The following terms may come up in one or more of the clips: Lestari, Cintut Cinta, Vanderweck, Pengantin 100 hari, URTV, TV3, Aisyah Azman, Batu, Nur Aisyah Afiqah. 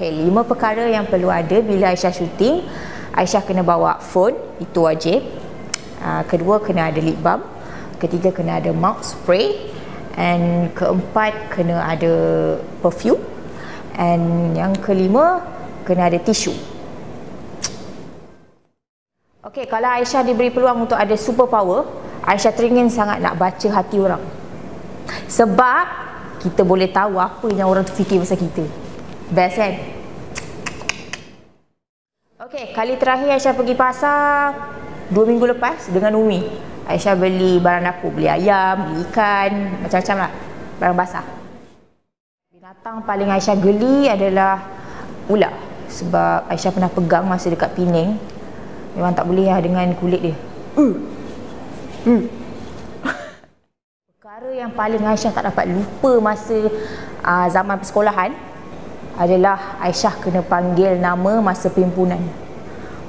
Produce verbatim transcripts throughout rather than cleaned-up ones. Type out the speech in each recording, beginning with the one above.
Okey, lima perkara yang perlu ada bila Aisyah syuting. Aisyah kena bawa phone, itu wajib. Uh, kedua, kena ada lip balm. Ketiga, kena ada mouth spray. And keempat, kena ada perfume. And yang kelima, kena ada tisu. Okey, kalau Aisyah diberi peluang untuk ada super power, Aisyah teringin sangat nak baca hati orang. Sebab kita boleh tahu apa yang orang tu fikir pasal kita. Best kan? Okey, kali terakhir Aisyah pergi pasar dua minggu lepas dengan Umi. Aisyah beli barang dapur, beli ayam, beli ikan, macam-macam lah, barang basah. Binatang paling Aisyah geli adalah ular. Sebab Aisyah pernah pegang masa dekat Penang. Memang tak boleh lah dengan kulit dia. uh. Uh. Perkara yang paling Aisyah tak dapat lupa masa uh, zaman persekolahan adalah Aisyah kena panggil nama masa pimpinan.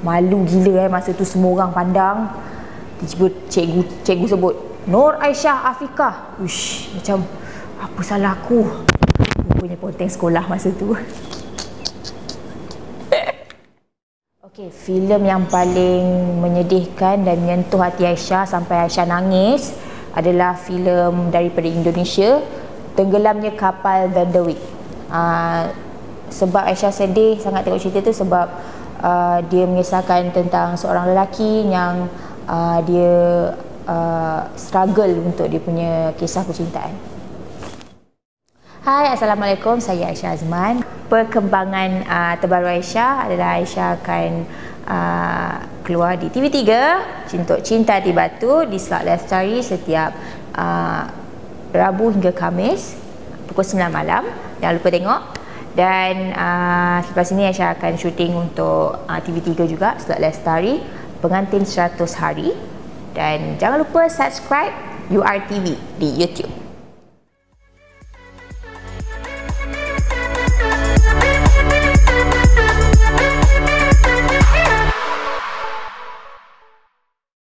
Malu gila eh masa tu, semua orang pandang. Tiba-tiba cikgu, cikgu sebut Nur Aisyah Afiqah. Ush, macam apa salah aku? Rupanya ponteng sekolah masa tu. Okey, filem yang paling menyedihkan dan menyentuh hati Aisyah sampai Aisyah nangis adalah filem daripada Indonesia, Tenggelamnya Kapal Vanderweck. Uh, Sebab Aisyah sedih sangat tengok cerita tu sebab uh, dia mengisahkan tentang seorang lelaki yang uh, dia uh, struggle untuk dia punya kisah percintaan. Hai, Assalamualaikum. Saya Aisyah Azman. Perkembangan uh, terbaru Aisyah adalah Aisyah akan uh, keluar di T V tiga, Cintut Cinta di Batu, di slot Lestari setiap uh, Rabu hingga Khamis pukul sembilan malam. Jangan lupa tengok. Dan uh, selepas ini Aisyah akan syuting untuk uh, T V tiga juga, slot Lestari, Pengantin seratus hari. Dan jangan lupa subscribe U R T V di YouTube.